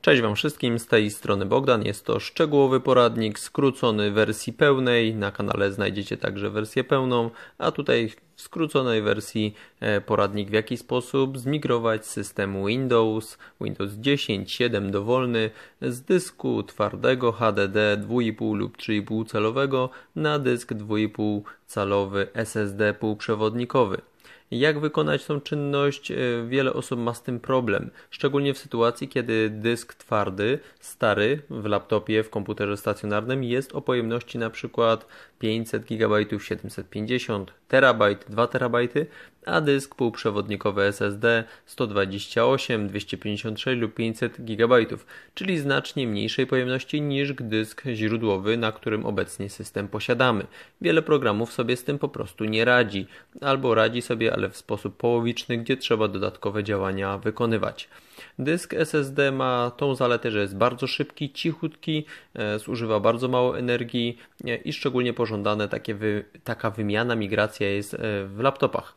Cześć Wam wszystkim, z tej strony Bogdan. Jest to szczegółowy poradnik skrócony wersji pełnej. Na kanale znajdziecie także wersję pełną, a tutaj w skróconej wersji poradnik, w jaki sposób zmigrować system Windows 10, 7 dowolny z dysku twardego HDD 2,5 lub 3,5 calowego na dysk 2,5 calowy SSD półprzewodnikowy. Jak wykonać tą czynność? Wiele osób ma z tym problem, szczególnie w sytuacji, kiedy dysk twardy, stary w laptopie, w komputerze stacjonarnym jest o pojemności na przykład 500 GB, 750, terabajt, 2 terabajty, a dysk półprzewodnikowy SSD 128, 256 lub 500 GB, czyli znacznie mniejszej pojemności niż dysk źródłowy, na którym obecnie system posiadamy. Wiele programów sobie z tym po prostu nie radzi, albo radzi sobie, ale w sposób połowiczny, gdzie trzeba dodatkowe działania wykonywać. Dysk SSD ma tą zaletę, że jest bardzo szybki, cichutki, zużywa bardzo mało energii i szczególnie pożądane taka wymiana, migracja jest w laptopach.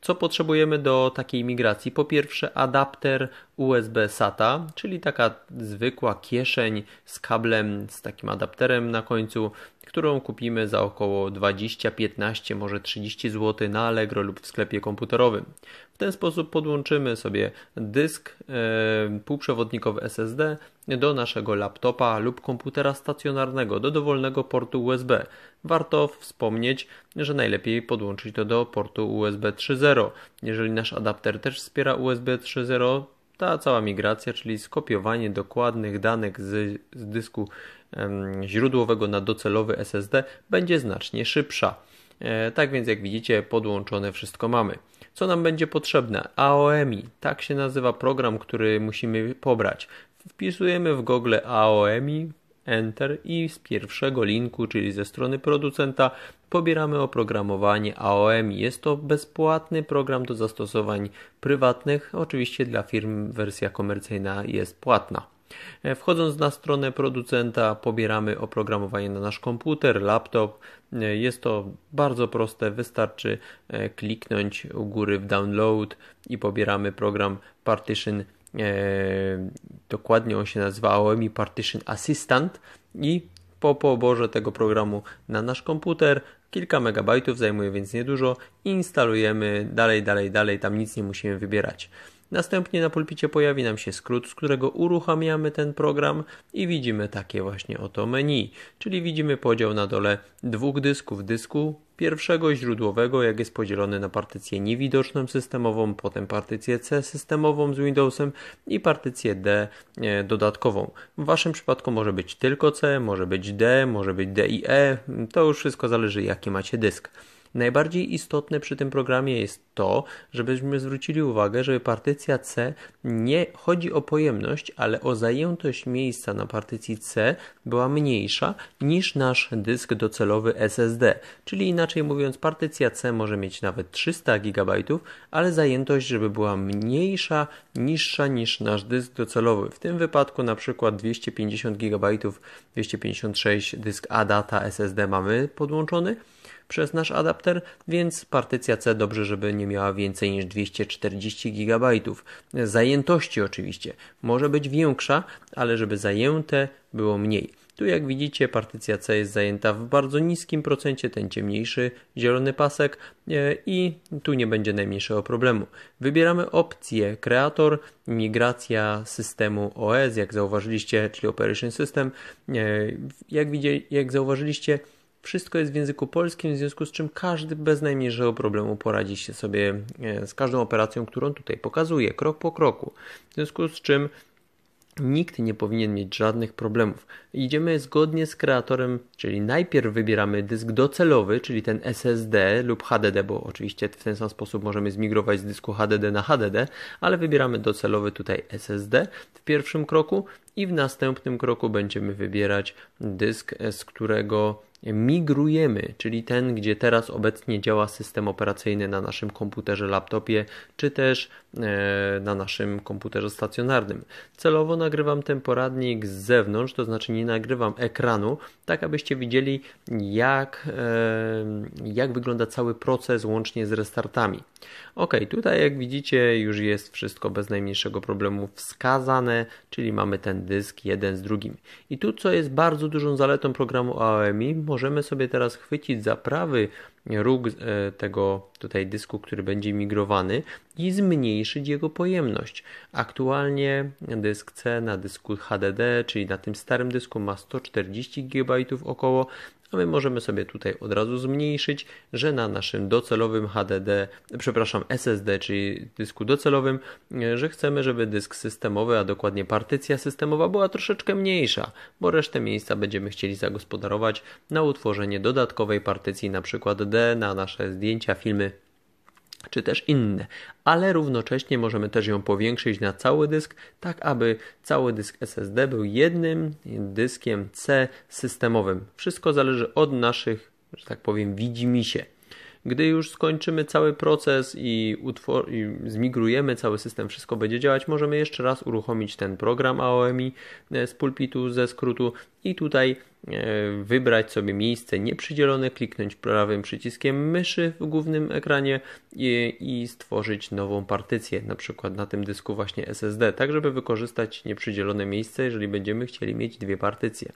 Co potrzebujemy do takiej migracji? Po pierwsze adapter USB SATA, czyli taka zwykła kieszeń z kablem, z takim adapterem na końcu, którą kupimy za około 20, 15, może 30 zł na Allegro lub w sklepie komputerowym. W ten sposób podłączymy sobie dysk półprzewodnikowy SSD do naszego laptopa lub komputera stacjonarnego, do dowolnego portu USB. Warto wspomnieć, że najlepiej podłączyć to do portu USB 3.0. Jeżeli nasz adapter też wspiera USB 3.0, ta cała migracja, czyli skopiowanie dokładnych danych z dysku źródłowego na docelowy SSD, będzie znacznie szybsza. Tak więc jak widzicie, podłączone wszystko mamy. Co nam będzie potrzebne? AOMEI, tak się nazywa program, który musimy pobrać. Wpisujemy w Google AOMEI, Enter i z pierwszego linku, czyli ze strony producenta, pobieramy oprogramowanie AOMEI. Jest to bezpłatny program do zastosowań prywatnych. Oczywiście dla firm wersja komercyjna jest płatna. Wchodząc na stronę producenta, pobieramy oprogramowanie na nasz komputer, laptop. Jest to bardzo proste, wystarczy kliknąć u góry w Download i pobieramy program Partition. Dokładnie on się nazywa AOMEI Partition Assistant i po poborze tego programu na nasz komputer, kilka megabajtów, zajmuje więc niedużo, instalujemy dalej, tam nic nie musimy wybierać. Następnie na pulpicie pojawi nam się skrót, z którego uruchamiamy ten program i widzimy takie właśnie oto menu, czyli widzimy podział na dole dwóch dysków, dysku pierwszego źródłowego, jak jest podzielony na partycję niewidoczną systemową, potem partycję C systemową z Windowsem i partycję D dodatkową. W Waszym przypadku może być tylko C, może być D i E, to już wszystko zależy, jaki macie dysk. Najbardziej istotne przy tym programie jest to, żebyśmy zwrócili uwagę, że partycja C nie chodzi o pojemność, ale o zajętość miejsca na partycji C była mniejsza niż nasz dysk docelowy SSD. Czyli inaczej mówiąc, partycja C może mieć nawet 300 GB, ale zajętość, żeby była mniejsza, niższa niż nasz dysk docelowy. W tym wypadku na przykład 250 GB, 256 dysk Adata SSD mamy podłączony przez nasz adapter, więc partycja C dobrze, żeby nie miała więcej niż 240 GB. Zajętości oczywiście może być większa, ale żeby zajęte było mniej. Tu jak widzicie partycja C jest zajęta w bardzo niskim procencie, ten ciemniejszy zielony pasek i tu nie będzie najmniejszego problemu. Wybieramy opcję kreator, migracja systemu OS, jak zauważyliście, czyli Operation System. Jak zauważyliście, wszystko jest w języku polskim, w związku z czym każdy bez najmniejszego problemu poradzi się sobie z każdą operacją, którą tutaj pokazuję, krok po kroku. W związku z czym nikt nie powinien mieć żadnych problemów. Idziemy zgodnie z kreatorem, czyli najpierw wybieramy dysk docelowy, czyli ten SSD lub HDD, bo oczywiście w ten sam sposób możemy zmigrować z dysku HDD na HDD, ale wybieramy docelowy tutaj SSD w pierwszym kroku i w następnym kroku będziemy wybierać dysk, z którego migrujemy, czyli ten, gdzie teraz obecnie działa system operacyjny na naszym komputerze, laptopie, czy też na naszym komputerze stacjonarnym. Celowo nagrywam ten poradnik z zewnątrz, to znaczy nie nagrywam ekranu, tak abyście widzieli, jak wygląda cały proces łącznie z restartami. Ok, tutaj jak widzicie już jest wszystko bez najmniejszego problemu wskazane, czyli mamy ten dysk jeden z drugim. I tu, co jest bardzo dużą zaletą programu AOMEI, możemy sobie teraz chwycić za prawy róg tego tutaj dysku, który będzie migrowany i zmniejszyć jego pojemność. Aktualnie dysk C na dysku HDD, czyli na tym starym dysku, ma 140 GB około, a my możemy sobie tutaj od razu zmniejszyć, że na naszym docelowym SSD, czyli dysku docelowym, że chcemy, żeby dysk systemowy, a dokładnie partycja systemowa, była troszeczkę mniejsza, bo resztę miejsca będziemy chcieli zagospodarować na utworzenie dodatkowej partycji, na przykład D, na nasze zdjęcia, filmy czy też inne, ale równocześnie możemy też ją powiększyć na cały dysk, tak aby cały dysk SSD był jednym dyskiem C systemowym. Wszystko zależy od naszych, że tak powiem, widzimisię. Gdy już skończymy cały proces i zmigrujemy cały system, wszystko będzie działać, możemy jeszcze raz uruchomić ten program AOMEI z pulpitu, ze skrótu i tutaj wybrać sobie miejsce nieprzydzielone, kliknąć prawym przyciskiem myszy w głównym ekranie i stworzyć nową partycję, na przykład na tym dysku właśnie SSD, tak żeby wykorzystać nieprzydzielone miejsce, jeżeli będziemy chcieli mieć dwie partycje.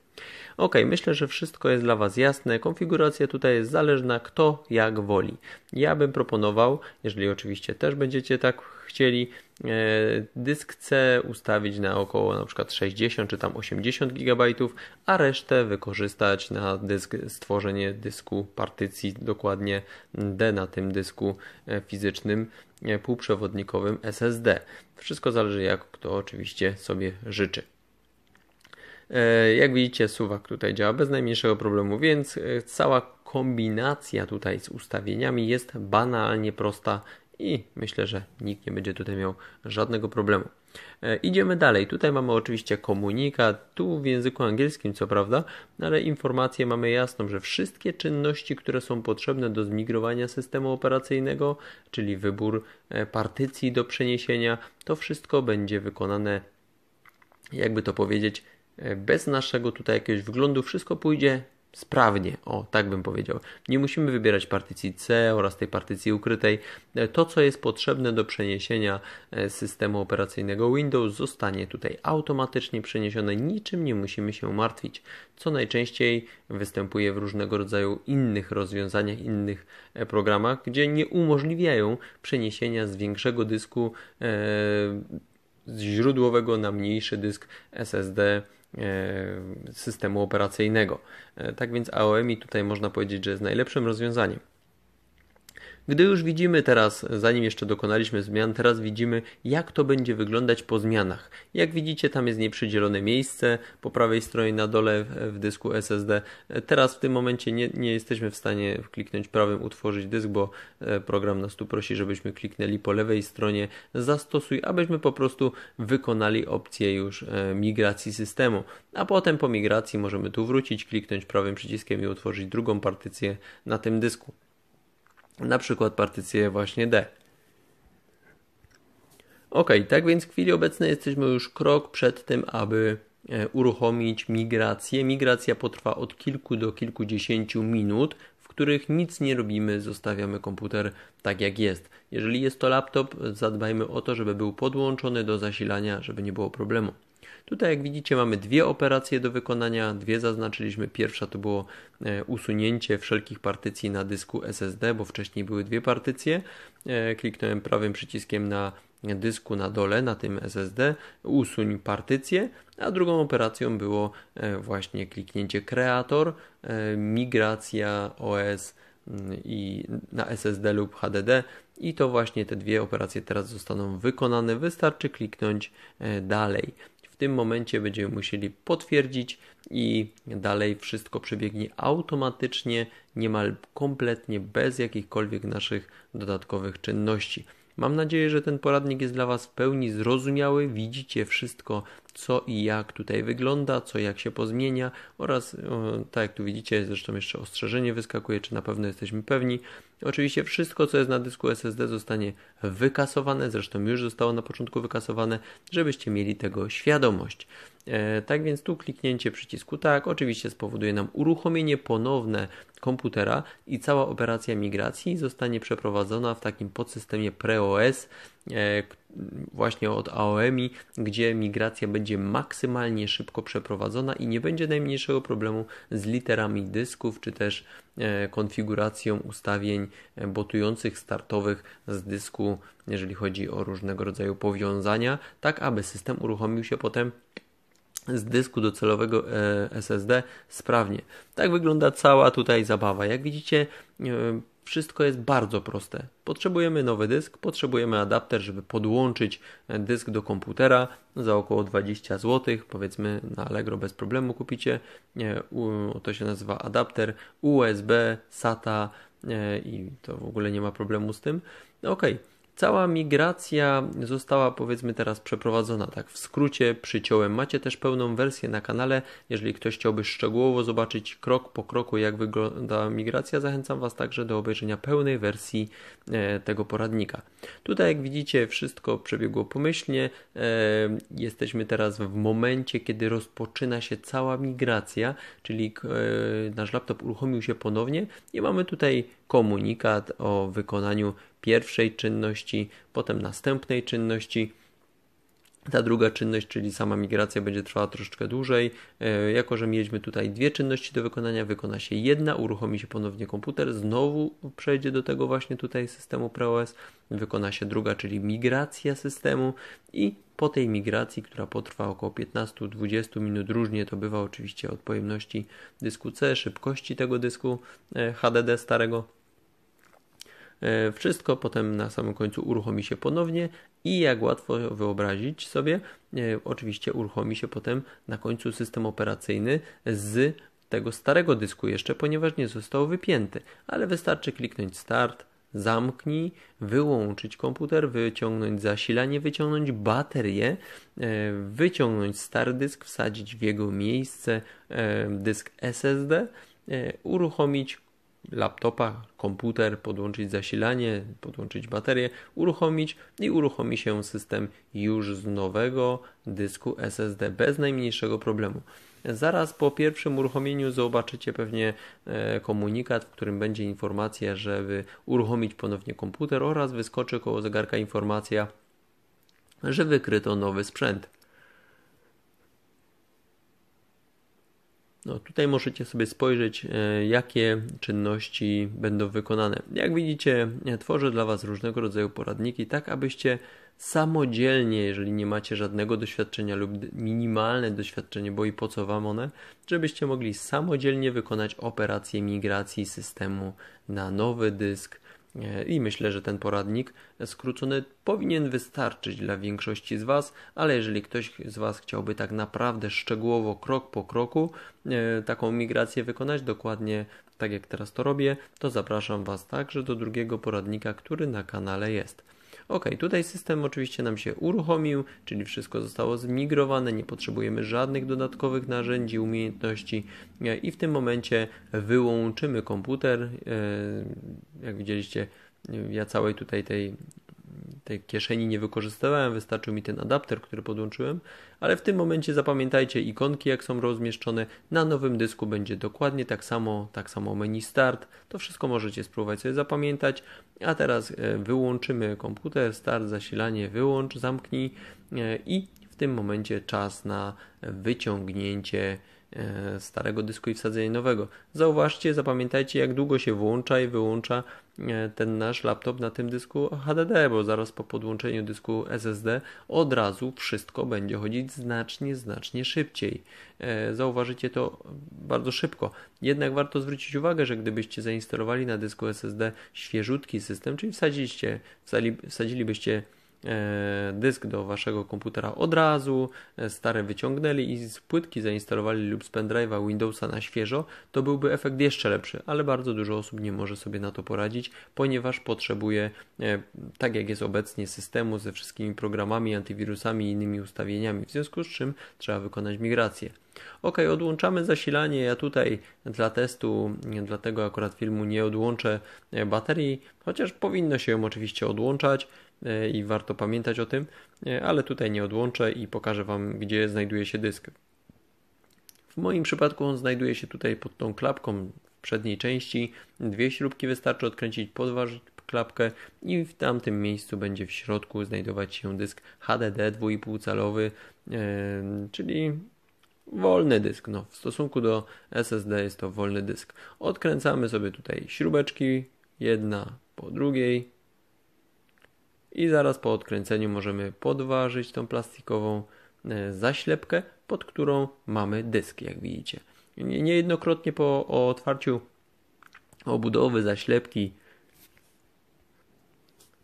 Ok, myślę, że wszystko jest dla Was jasne. Konfiguracja tutaj jest zależna, kto jak woli. Ja bym proponował, jeżeli oczywiście też będziecie tak chcieli, dysk C ustawić na około na przykład 60 czy tam 80 GB, a resztę wykorzystać na stworzenie dysku partycji, dokładnie D na tym dysku fizycznym półprzewodnikowym SSD. Wszystko zależy, jak kto oczywiście sobie życzy. Jak widzicie, suwak tutaj działa bez najmniejszego problemu, więc cała kombinacja tutaj z ustawieniami jest banalnie prosta i myślę, że nikt nie będzie tutaj miał żadnego problemu. Idziemy dalej. Tutaj mamy oczywiście komunikat, tu w języku angielskim co prawda, ale informację mamy jasną, że wszystkie czynności, które są potrzebne do zmigrowania systemu operacyjnego, czyli wybór partycji do przeniesienia, to wszystko będzie wykonane, jakby to powiedzieć, bez naszego tutaj jakiegoś wglądu. Wszystko pójdzie sprawnie, o tak bym powiedział. Nie musimy wybierać partycji C oraz tej partycji ukrytej. To, co jest potrzebne do przeniesienia systemu operacyjnego Windows, zostanie tutaj automatycznie przeniesione. Niczym nie musimy się martwić, co najczęściej występuje w różnego rodzaju innych rozwiązaniach, innych programach, gdzie nie umożliwiają przeniesienia z większego dysku z źródłowego na mniejszy dysk SSD systemu operacyjnego. Tak więc AOMEI tutaj można powiedzieć, że jest najlepszym rozwiązaniem. Gdy już widzimy teraz, zanim jeszcze dokonaliśmy zmian, teraz widzimy, jak to będzie wyglądać po zmianach. Jak widzicie, tam jest nieprzydzielone miejsce po prawej stronie na dole w dysku SSD. Teraz w tym momencie nie jesteśmy w stanie kliknąć prawym utworzyć dysk, bo program nas tu prosi, żebyśmy kliknęli po lewej stronie zastosuj, abyśmy po prostu wykonali opcję już migracji systemu. A potem po migracji możemy tu wrócić, kliknąć prawym przyciskiem i utworzyć drugą partycję na tym dysku. Na przykład partycję właśnie D. Ok, tak więc w chwili obecnej jesteśmy już krok przed tym, aby uruchomić migrację. Migracja potrwa od kilku do kilkudziesięciu minut, w których nic nie robimy, zostawiamy komputer tak jak jest. Jeżeli jest to laptop, zadbajmy o to, żeby był podłączony do zasilania, żeby nie było problemu. Tutaj jak widzicie mamy dwie operacje do wykonania, dwie zaznaczyliśmy. Pierwsza to było usunięcie wszelkich partycji na dysku SSD, bo wcześniej były dwie partycje. Kliknąłem prawym przyciskiem na dysku na dole, na tym SSD, usuń partycję, a drugą operacją było właśnie kliknięcie kreator, migracja OS i na SSD lub HDD i to właśnie te dwie operacje teraz zostaną wykonane. Wystarczy kliknąć dalej. W tym momencie będziemy musieli potwierdzić i dalej wszystko przebiegnie automatycznie, niemal kompletnie bez jakichkolwiek naszych dodatkowych czynności. Mam nadzieję, że ten poradnik jest dla Was w pełni zrozumiały. Widzicie wszystko, co i jak tutaj wygląda, co jak się pozmienia oraz, tak jak tu widzicie, zresztą jeszcze ostrzeżenie wyskakuje, czy na pewno jesteśmy pewni. Oczywiście wszystko, co jest na dysku SSD, zostanie wykasowane, zresztą już zostało na początku wykasowane, żebyście mieli tego świadomość. Tak więc tu kliknięcie przycisku tak oczywiście spowoduje nam uruchomienie ponowne komputera i cała operacja migracji zostanie przeprowadzona w takim podsystemie PreOS, właśnie od AOMEI, gdzie migracja będzie maksymalnie szybko przeprowadzona i nie będzie najmniejszego problemu z literami dysków, czy też konfiguracją ustawień botujących startowych z dysku, jeżeli chodzi o różnego rodzaju powiązania, tak aby system uruchomił się potem z dysku docelowego SSD sprawnie. Tak wygląda cała tutaj zabawa. Jak widzicie, wszystko jest bardzo proste. Potrzebujemy nowy dysk, potrzebujemy adapter, żeby podłączyć dysk do komputera za około 20 zł. Powiedzmy na Allegro bez problemu kupicie. To się nazywa adapter USB, SATA i to w ogóle nie ma problemu z tym. Okej. Cała migracja została, powiedzmy, teraz przeprowadzona, tak w skrócie, przyciąłem. Macie też pełną wersję na kanale, jeżeli ktoś chciałby szczegółowo zobaczyć krok po kroku, jak wygląda migracja, zachęcam Was także do obejrzenia pełnej wersji tego poradnika. Tutaj, jak widzicie, wszystko przebiegło pomyślnie. Jesteśmy teraz w momencie, kiedy rozpoczyna się cała migracja, czyli nasz laptop uruchomił się ponownie i mamy tutaj komunikat o wykonaniu pierwszej czynności, potem następnej czynności. Ta druga czynność, czyli sama migracja, będzie trwała troszeczkę dłużej. Jako że mieliśmy tutaj dwie czynności do wykonania, wykona się jedna, uruchomi się ponownie komputer, znowu przejdzie do tego właśnie tutaj systemu PreOS, wykona się druga, czyli migracja systemu i po tej migracji, która potrwa około 15-20 minut, różnie to bywa oczywiście od pojemności dysku C, szybkości tego dysku HDD starego, wszystko potem na samym końcu uruchomi się ponownie i jak łatwo wyobrazić sobie, oczywiście uruchomi się potem na końcu system operacyjny z tego starego dysku jeszcze, ponieważ nie został wypięty, ale wystarczy kliknąć start, zamknij, wyłączyć komputer, wyciągnąć zasilanie, wyciągnąć baterię, wyciągnąć stary dysk, wsadzić w jego miejsce dysk SSD, uruchomić laptopa, komputer, podłączyć zasilanie, podłączyć baterię, uruchomić i uruchomi się system już z nowego dysku SSD bez najmniejszego problemu. Zaraz po pierwszym uruchomieniu zobaczycie pewnie komunikat, w którym będzie informacja, żeby uruchomić ponownie komputer oraz wyskoczy koło zegarka informacja, że wykryto nowy sprzęt. No, tutaj możecie sobie spojrzeć, jakie czynności będą wykonane. Jak widzicie, tworzę dla Was różnego rodzaju poradniki, tak abyście samodzielnie, jeżeli nie macie żadnego doświadczenia lub minimalne doświadczenie, bo i po co Wam one, żebyście mogli samodzielnie wykonać operację migracji systemu na nowy dysk. I myślę, że ten poradnik skrócony powinien wystarczyć dla większości z Was, ale jeżeli ktoś z Was chciałby tak naprawdę szczegółowo, krok po kroku taką migrację wykonać, dokładnie tak jak teraz to robię, to zapraszam Was także do drugiego poradnika, który na kanale jest. Ok, tutaj system oczywiście nam się uruchomił, czyli wszystko zostało zmigrowane, nie potrzebujemy żadnych dodatkowych narzędzi, umiejętności i w tym momencie wyłączymy komputer. Jak widzieliście, ja całej tutaj tej kieszeni nie wykorzystywałem, wystarczył mi ten adapter, który podłączyłem, ale w tym momencie zapamiętajcie, ikonki jak są rozmieszczone, na nowym dysku będzie dokładnie tak samo menu start, to wszystko możecie spróbować sobie zapamiętać, a teraz wyłączymy komputer, start, zasilanie, wyłącz, zamknij i w tym momencie czas na wyciągnięcie starego dysku i wsadzenie nowego. Zauważcie, zapamiętajcie, jak długo się włącza i wyłącza ten nasz laptop na tym dysku HDD, bo zaraz po podłączeniu dysku SSD od razu wszystko będzie chodzić znacznie szybciej. Zauważycie to bardzo szybko. Jednak warto zwrócić uwagę, że gdybyście zainstalowali na dysku SSD świeżutki system, czyli wsadzilibyście dysk do waszego komputera od razu, stare wyciągnęli i z płytki zainstalowali lub z pendrive'a Windowsa na świeżo, to byłby efekt jeszcze lepszy, ale bardzo dużo osób nie może sobie na to poradzić, ponieważ potrzebuje, tak jak jest obecnie, systemu ze wszystkimi programami, antywirusami i innymi ustawieniami, w związku z czym trzeba wykonać migrację. Ok, odłączamy zasilanie. Ja tutaj dla testu, dla tego akurat filmu nie odłączę baterii, chociaż powinno się ją oczywiście odłączać i warto pamiętać o tym, ale tutaj nie odłączę i pokażę wam, gdzie znajduje się dysk. W moim przypadku on znajduje się tutaj pod tą klapką w przedniej części. Dwie śrubki wystarczy odkręcić pod wasz klapkę i w tamtym miejscu będzie w środku znajdować się dysk HDD 2,5 calowy, czyli wolny dysk, no w stosunku do SSD jest to wolny dysk. Odkręcamy sobie tutaj śrubeczki, jedna po drugiej i zaraz po odkręceniu możemy podważyć tą plastikową zaślepkę, pod którą mamy dysk, jak widzicie. Niejednokrotnie po otwarciu obudowy zaślepki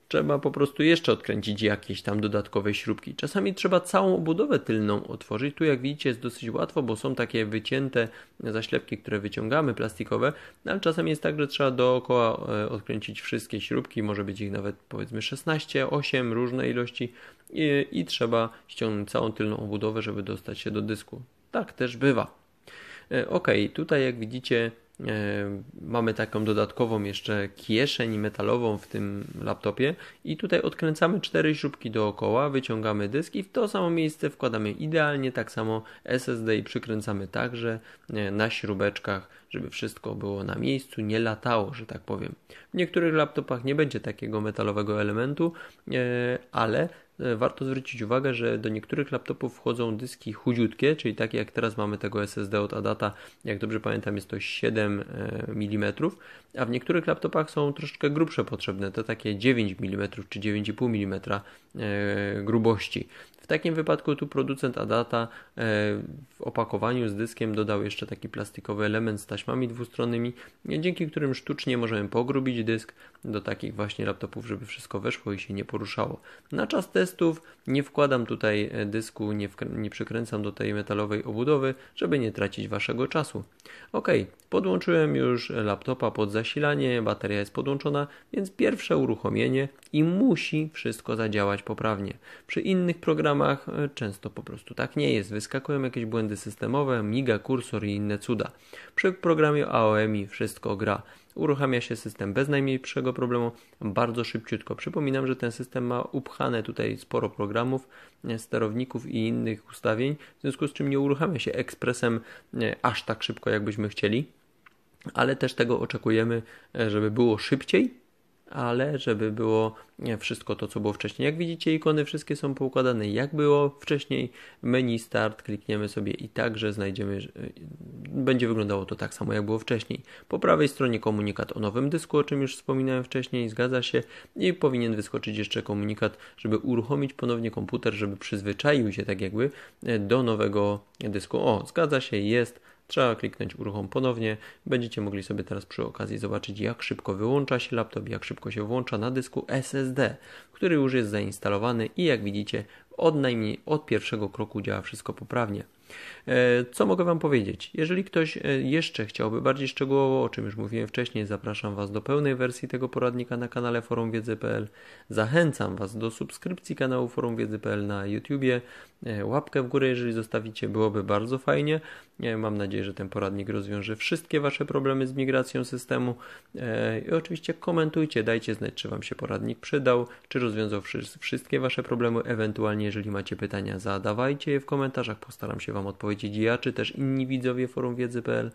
trzeba po prostu jeszcze odkręcić jakieś tam dodatkowe śrubki. Czasami trzeba całą obudowę tylną otworzyć. Tu jak widzicie jest dosyć łatwo, bo są takie wycięte zaślepki, które wyciągamy, plastikowe, ale czasami jest tak, że trzeba dookoła odkręcić wszystkie śrubki, może być ich nawet powiedzmy 16, 8, różne ilości i trzeba ściągnąć całą tylną obudowę, żeby dostać się do dysku. Tak też bywa. Ok, tutaj jak widzicie mamy taką dodatkową jeszcze kieszeń metalową w tym laptopie i tutaj odkręcamy 4 śrubki dookoła, wyciągamy dysk i w to samo miejsce wkładamy idealnie tak samo SSD i przykręcamy także na śrubeczkach, żeby wszystko było na miejscu, nie latało, że tak powiem. W niektórych laptopach nie będzie takiego metalowego elementu, ale warto zwrócić uwagę, że do niektórych laptopów wchodzą dyski chudziutkie, czyli takie jak teraz mamy tego SSD od Adata, jak dobrze pamiętam jest to 7 mm, a w niektórych laptopach są troszeczkę grubsze potrzebne, to takie 9 mm czy 9,5 mm grubości. W takim wypadku tu producent Adata w opakowaniu z dyskiem dodał jeszcze taki plastikowy element z taśmami dwustronnymi, dzięki którym sztucznie możemy pogrubić dysk do takich właśnie laptopów, żeby wszystko weszło i się nie poruszało. Na czas testów nie wkładam tutaj dysku, nie przykręcam do tej metalowej obudowy, żeby nie tracić waszego czasu. Ok, podłączyłem już laptopa pod zasilanie, bateria jest podłączona, więc pierwsze uruchomienie i musi wszystko zadziałać poprawnie. Przy innych programach często po prostu tak nie jest. Wyskakują jakieś błędy systemowe, miga kursor i inne cuda. Przy programie AOMEI wszystko gra. Uruchamia się system bez najmniejszego problemu, bardzo szybciutko. Przypominam, że ten system ma upchane tutaj sporo programów, sterowników i innych ustawień, w związku z czym nie uruchamia się ekspresem aż tak szybko, jakbyśmy chcieli, ale też tego oczekujemy, żeby było szybciej, ale żeby było wszystko to, co było wcześniej. Jak widzicie, ikony wszystkie są poukładane jak było wcześniej. Menu Start klikniemy sobie i także znajdziemy, będzie wyglądało to tak samo, jak było wcześniej. Po prawej stronie komunikat o nowym dysku, o czym już wspominałem wcześniej, zgadza się. I powinien wyskoczyć jeszcze komunikat, żeby uruchomić ponownie komputer, żeby przyzwyczaił się tak jakby do nowego dysku. O, zgadza się, jest. Trzeba kliknąć uruchom ponownie. Będziecie mogli sobie teraz przy okazji zobaczyć, jak szybko wyłącza się laptop, jak szybko się włącza na dysku SSD, który już jest zainstalowany i jak widzicie od pierwszego kroku działa wszystko poprawnie. Co mogę wam powiedzieć? Jeżeli ktoś jeszcze chciałby bardziej szczegółowo, o czym już mówiłem wcześniej, zapraszam was do pełnej wersji tego poradnika na kanale forumwiedzy.pl. Zachęcam was do subskrypcji kanału forumwiedzy.pl na YouTubie. Łapkę w górę, jeżeli zostawicie, byłoby bardzo fajnie. Mam nadzieję, że ten poradnik rozwiąże wszystkie wasze problemy z migracją systemu. I oczywiście komentujcie, dajcie znać, czy wam się poradnik przydał, czy rozwiązał wszystkie wasze problemy. Ewentualnie, jeżeli macie pytania, zadawajcie je w komentarzach. Postaram się wam odpowiedzieć ja, czy też inni widzowie forumwiedzy.pl.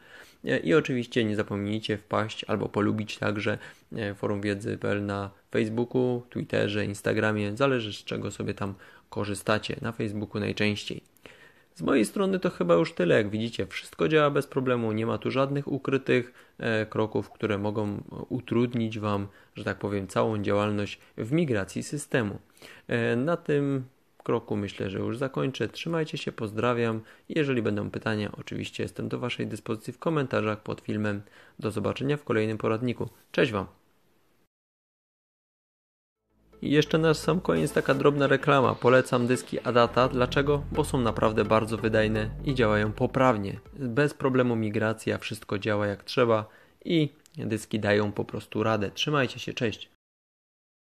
I oczywiście nie zapomnijcie wpaść albo polubić także forumwiedzy.pl na Facebooku, Twitterze, Instagramie, zależy z czego sobie tam korzystacie, na Facebooku najczęściej. Z mojej strony to chyba już tyle, jak widzicie wszystko działa bez problemu, nie ma tu żadnych ukrytych kroków, które mogą utrudnić wam, że tak powiem, całą działalność w migracji systemu. Na tym kroku myślę, że już zakończę. Trzymajcie się, pozdrawiam. Jeżeli będą pytania, oczywiście jestem do waszej dyspozycji w komentarzach pod filmem. Do zobaczenia w kolejnym poradniku. Cześć wam! I jeszcze na sam koniec taka drobna reklama. Polecam dyski Adata. Dlaczego? Bo są naprawdę bardzo wydajne i działają poprawnie. Bez problemu migracja, wszystko działa jak trzeba i dyski dają po prostu radę. Trzymajcie się, cześć!